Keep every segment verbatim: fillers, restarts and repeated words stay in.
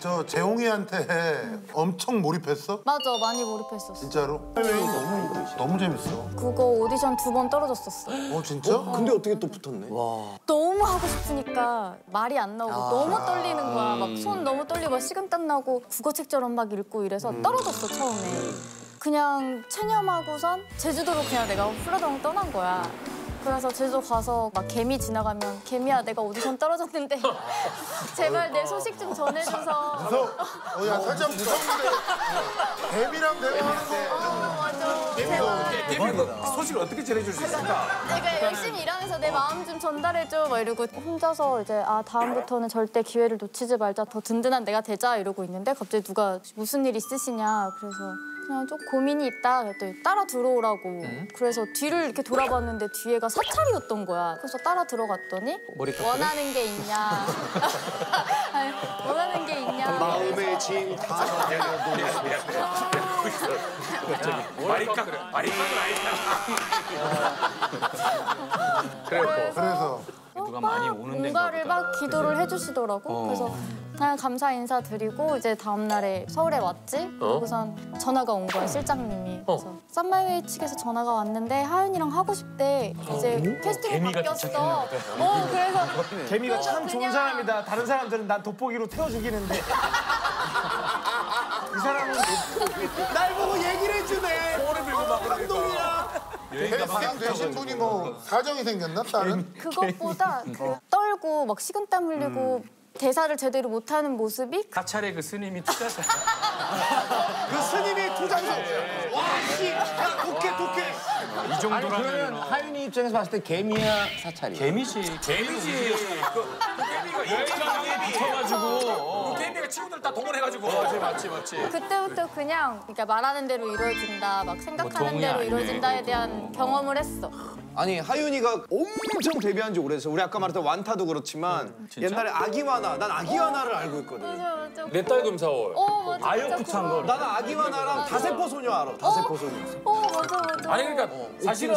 저 재홍이한테 엄청 몰입했어? 맞아, 많이 몰입했었어. 진짜로? 네. 너무, 너무 재밌어. 그거 오디션 두 번 떨어졌었어. 어, 진짜? 어? 근데 어떻게 또 붙었네? 와. 너무 하고 싶으니까 말이 안 나오고 아. 너무 떨리는 거야. 막 손 너무 떨리고 식은땀 나고 국어책처럼 막 읽고 이래서 떨어졌어, 음. 처음에. 그냥 체념하고선 제주도로 그냥 내가 훌러덩 떠난 거야. 그래서 제주도 가서 막 개미 지나가면 개미야 내가 오디션 떨어졌는데 제발 내 소식 좀 전해줘서 무서워? 어, 야 살짝 무서운데 개미랑 대화하는 거 어, 맞아 제발 개미가 소식을 어떻게 전해줄 수 있을까? 내가 열심히 일하면서 내 마음 좀 전달해줘 막 이러고 혼자서 이제 아 다음부터는 절대 기회를 놓치지 말자 더 든든한 내가 되자 이러고 있는데 갑자기 누가 무슨 일 있으시냐 그래서 그냥 좀 고민이 있다 그랬더니 따라 들어오라고 음? 그래서 뒤를 이렇게 돌아봤는데 뒤에가 사찰이었던 거야. 그래서 따라 들어갔더니 원하는 게 있냐 아니, 원하는 게 있냐 마음의 짐 다 내려놓으시고 마리깍 마리깍은 아니야 그래서, 그래서. 누가 많이 오는 뭔가를 막 기도를 해주시더라고. 어. 그래서 그냥 감사 인사 드리고 이제 다음 날에 서울에 왔지. 어? 그리고선 전화가 온 거야 실장님이. 그래서 어. 썸바이웨이 측에서 전화가 왔는데 하윤이랑 하고 싶대. 이제 어? 캐스팅이 바뀌었어. 어 그래서 개미가 참 그냥... 좋은 사람이다. 다른 사람들은 난 돋보기로 태워 죽이는데. 이 사람은 날 보고 얘기를 해주네. 소리 들고 막 감동이야. 헬스장 되신 분이 뭐 사정이 생겼나? 다른? 그것보다 그 떨고 막 식은땀 흘리고 음. 대사를 제대로 못하는 모습이 사찰의 그 스님이 투자자 그 스님이 투자자 와씨 야 독해 독해 이 정도라면 아니 그러면 하윤이 입장에서 봤을 때 개미야 사찰이야? 개미지 개미지 그, 그 개미가 일정하게 미쳐가지고 그 개미가 친구들 다 동원해가지고 맞지 맞지 맞지 그때부터 그냥 그러니까 말하는 대로 이루어진다 막 생각하는 뭐 대로 이루어진다에 대한 경험을 했어. 아니 하윤이가 엄청 데뷔한 지 오래돼서 우리 아까 말했던 완타도 그렇지만 진짜? 옛날에 아기와나 난 아기와나를 어, 알고 있거든. 맞아, 맞아. 내 딸 금사월. 어 맞아. 아역부찬 거. 나는 아기와나랑 다세포 소녀 알아. 어? 다세포 소녀. 어 맞아 맞아. 아니 그러니까 어, 사실은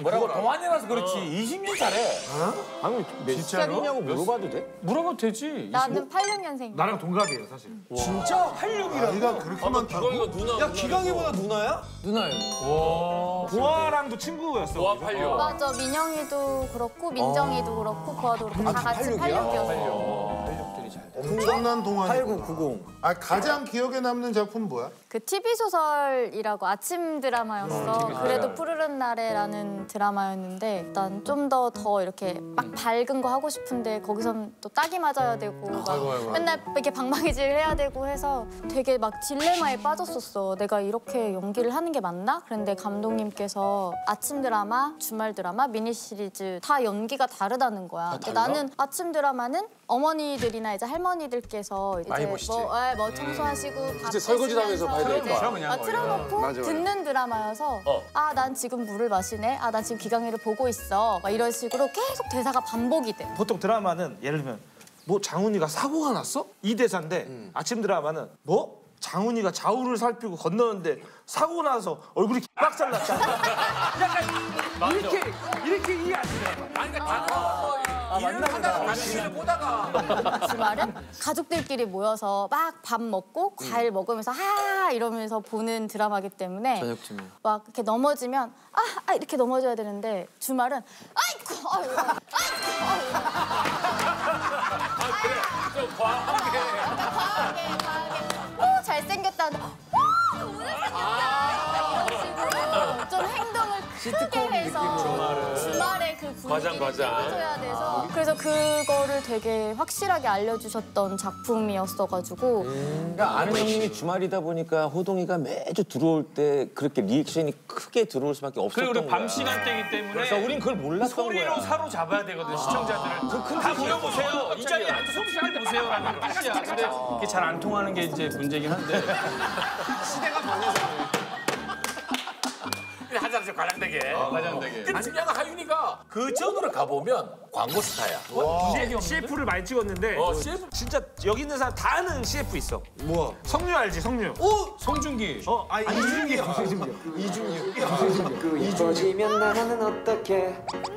뭐라고 동안이라서 그렇지 어. 이십 년 차래. 어? 아니 몇 살이냐고 물어봐도 돼? 물어봐도 되지. 나는 팔십육 년생. 나랑 동갑이에요 사실. 와. 진짜 팔십육이라고? 네가 그렇게 많다고? 야 기강이보다 누나야? 누나예요. 와. 보아랑도 친구였어. 보아 팔십육. 맞아, 민영이도 그렇고 민정이도 그렇고 보아도 그렇고 아, 다 같이 팔십육이었어. 팔십육들이 잘 돼. 엄청난 동안이야. 팔십구, 구십. 아, 가장 기억에 남는 작품 뭐야? 그 티비 소설이라고 아침 드라마였어. 음, 그래도 푸르른 날에라는 드라마였는데 일단 좀 더 더 이렇게 막 밝은 거 하고 싶은데 거기선 또 딱이 맞아야 되고 막 아이고, 아이고, 맨날 이렇게 방망이질 해야 되고 해서 되게 막 딜레마에 빠졌었어. 내가 이렇게 연기를 하는 게 맞나? 그런데 감독님께서 아침 드라마, 주말 드라마, 미니 시리즈 다 연기가 다르다는 거야. 근데 나는 아침 드라마는 어머니들이나 이제 할머니들께서 이제 뭐, 네, 뭐 청소하시고 음. 이제 설거지하면서 봐야 되니까 그냥 아, 틀어놓고 맞아, 맞아. 듣는 드라마여서 어. 아, 난 지금 물을 마시네. 아, 난 지금 기강이를 보고 있어. 막 이런 식으로 계속 대사가 반복이 돼. 보통 드라마는 예를 들면 뭐 장훈이가 사고가 났어? 이 대사인데 음. 아침 드라마는 뭐? 장훈이가 좌우를 살피고 건너는데 사고 나서 얼굴이 빡살 났다. 약간 이렇게 이렇게 이해 안 돼. 아니 그러니까 다 일을 하다가 관심을 보다가 주말은 가족들끼리 모여서 막 밥 먹고 과일 먹으면서 하 이러면서 보는 드라마이기 때문에 저녁쯤에 막 이렇게 넘어지면 아, 아 이렇게 넘어져야 되는데 주말은 아이쿠 아이고 아 그래 좀 과하게 과하게 과하게 잘생겼다. 와, 오늘 생겼다. 아 이런 식으로 좀 행동을 크게 해서 주말에, 주말에 그 분위기를 띄워줘야 돼서 그래서 그거를 되게 확실하게 알려주셨던 작품이었어가지고 음, 그러니까 아는 형님이 주말이다 보니까 호동이가 매주 들어올 때 그렇게 리액션이 크게 들어올 수밖에 없었던 거야. 밤 시간대이기 때문에 그래서 우린 그걸 몰랐던 거야. 소리로 사로잡아야 되거든, 아 시청자들을. 아 다 모여보세요. 이 자리에 앉아서 소리할 때 보세요. 근데 그게 잘 안 통하는 게 이제 문제긴 한데. 시대가 변해서. 한 사람씩 관람되게. 어, 관람되게. 근데 지금 약간 하윤이가 그 전으로 가보면 광고 스타야. 씨에프를 많이 찍었는데 어, 씨에프? 진짜 여기 있는 사람 다 아는 씨에프 있어. 뭐야? 성류 알지, 성류. 오! 성준기. 어, 아니, 아, 이준기. 아, 이준기. 이준기. 아, 이준기. 그 이뻐지면 나는 어떡해.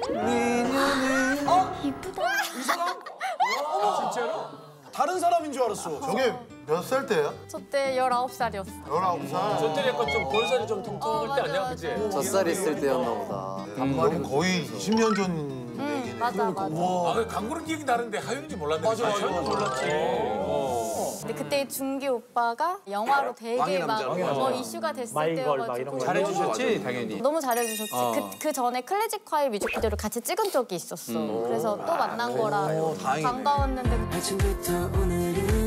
미녀는. 어? 이쁘다. 이 사람? 와, 진짜로? 다른 사람인 줄 알았어. 저게. 몇 살 때야? 저 때 열아홉 살이었어. 열아홉 살? 저 때 약간 좀 볼살이 좀 통통할 어, 때 아니야? 그치? 젖살 있을 때였나 보다. 음, 거의 이십 년 전 음, 얘기네. 맞아, 맞아. 와. 아, 강구름 기억이 나는데 하윤인지 몰랐네. 맞아, 맞아. 하윤 몰랐지. 어. 근데 그때 준기 오빠가 영화로 되게 막 어, 이슈가 됐을 마이 때여가지고. 잘해주셨지, 당연히. 너무 잘해주셨지. 어. 그, 그 전에 클래식 콰이 뮤직비디오를 같이 찍은 적이 있었어. 음. 그래서 또 만난 아, 거라 오, 반가웠는데. 아침부터 오늘은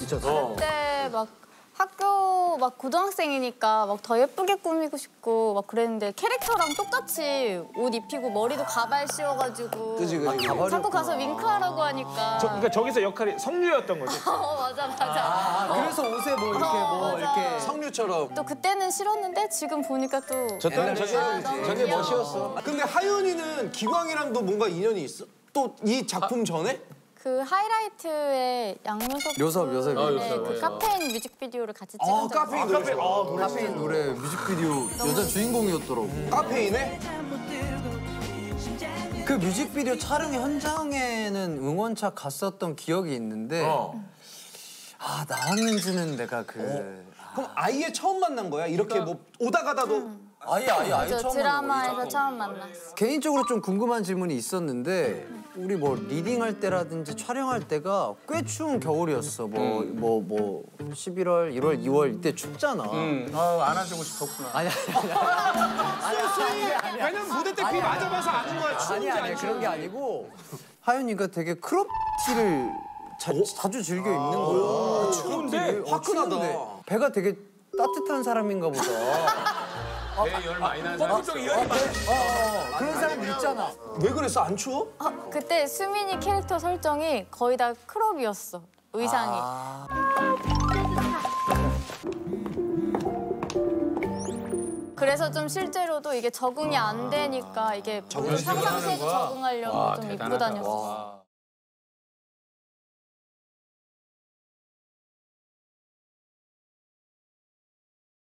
미쳤어. 그때 막 학교 막 고등학생이니까 막 더 예쁘게 꾸미고 싶고 막 그랬는데 캐릭터랑 똑같이 옷 입히고 머리도 가발 씌워가지고 그치, 그치, 아, 자꾸 가서 윙크하라고 하니까. 저, 그러니까 저기서 역할이 성류였던 거지? 어, 맞아, 맞아. 아, 어. 그래서 옷에 뭐 이렇게 어, 뭐 맞아. 이렇게 성류처럼. 또 그때는 싫었는데 지금 보니까 또. 저 때는 저게, 아, 저게 멋있었어. 근데 하윤이는 기광이랑도 뭔가 인연이 있어? 또 이 작품 아, 전에? 그 하이라이트의 양요섭 요섭, 요섭, 요섭, 그 카페인 뮤직비디오를 같이 찍은 아, 카페인 아, 노래, 아, 노래 카페인 진짜. 노래 뮤직비디오 여자 주인공이었더라고. 음. 카페인에? 그 뮤직비디오 촬영 현장에는 응원차 갔었던 기억이 있는데 어. 아, 나왔는지는 내가 그... 어? 그럼 아예 처음 만난 거야? 이렇게 그러니까... 뭐 오다 가다도? 음. 아예 아예 아예 처음 드라마에서 처음 만났어. 개인적으로 좀 궁금한 질문이 있었는데 우리 뭐 리딩할 때라든지 촬영할 때가 꽤 추운 겨울이었어. 뭐 뭐 뭐 십일월, 일월, 이월 이때 춥잖아. 음. 아, 안아주고 싶었구나. 아니 아니 아니. 왜냐면 무대 때 비 맞아봐서 아는 거야. 추운지 아니 그런 게 아니고 하윤이가 되게 크롭 티를 자, 자주 즐겨 입는 거야. 추운데 화끈하다. 배가 되게 따뜻한 사람인가 보다. 배에 열 많이 나는 사람. 그런 사람들 있잖아. 왜 그랬어? 안 추워? 아, 그때 수민이 캐릭터 설정이 거의 다 크롭이었어. 의상이. 아... 그래서 좀 실제로도 이게 적응이 안 되니까 이게 상상세도 적응하려고 와, 좀 대단하다. 입고 다녔어. 와.